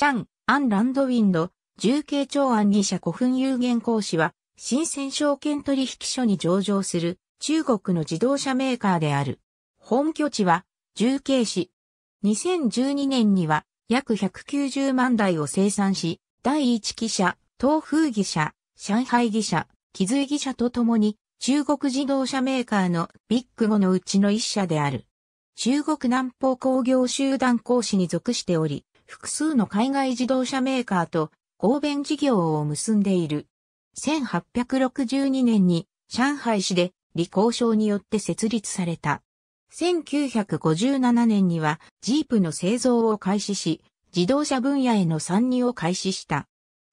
Chang'an Landwind、重慶長安義社古墳有限公司は、深セン証券取引所に上場する中国の自動車メーカーである。本拠地は重慶市。2012年には約190万台を生産し、第一義社、東風義社、上海義社、貴髄義社とともに中国自動車メーカーのビッグ5のうちの一社である。中国南方工業集団興市に属しており、複数の海外自動車メーカーと合弁事業を結んでいる。1862年に上海市で李鴻章によって設立された。1957年にはジープの製造を開始し、自動車分野への参入を開始した。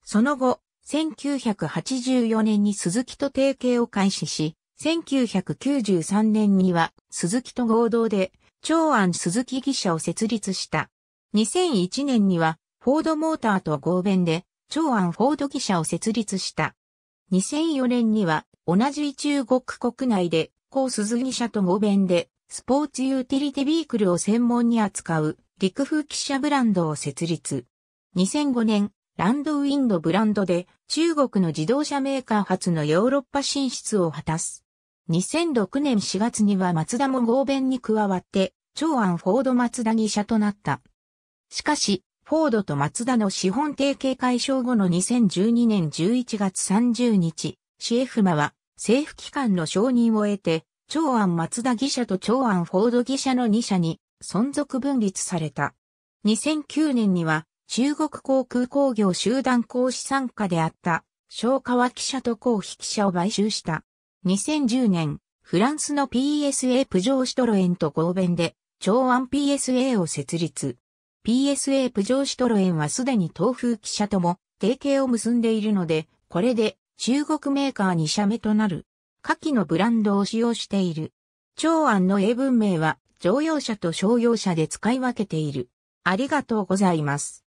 その後、1984年にスズキと提携を開始し、1993年にはスズキと合同で長安鈴木義社を設立した。2001年にはフォードモーターと合弁で長安フォード義社を設立した。2004年には同じ中国国内で江鈴義社と合弁でスポーツユーティリティビークルを専門に扱う陸風汽車ブランドを設立。2005年、ランドウィンドブランドで中国の自動車メーカー初のヨーロッパ進出を果たす。2006年4月にはマツダも合弁に加わって長安フォードマツダ義社となった。しかし、フォードとマツダの資本提携解消後の2012年11月30日、CFMAは政府機関の承認を得て、長安マツダ義社と長安フォード義社の2社に存続分立された。2009年には中国航空工業集団興市傘下であった松川汽車と江北汽車を買収した。2010年、フランスの PSA プジョー・シトロエンと合弁で長安 PSA を設立。PSA プジョー・シトロエンはすでに東風汽車とも提携を結んでいるので、これで中国メーカー2社目となる。下記のブランドを使用している。長安の英文名は乗用車と商用車で使い分けている。ありがとうございます。